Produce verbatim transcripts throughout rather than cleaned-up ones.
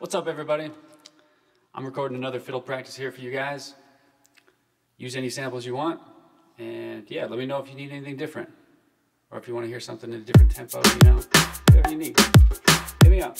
What's up, everybody? I'm recording another fiddle practice here for you guys. Use any samples you want, and yeah, let me know if you need anything different, or if you want to hear something in a different tempo, you know, whatever you need, hit me up.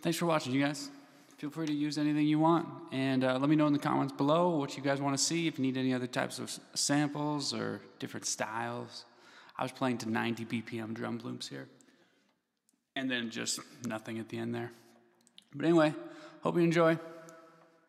Thanks for watching, you guys. Feel free to use anything you want. And uh, let me know in the comments below what you guys want to see, if you need any other types of samples or different styles. I was playing to ninety B P M drum loops here. And then just nothing at the end there. But anyway, hope you enjoy.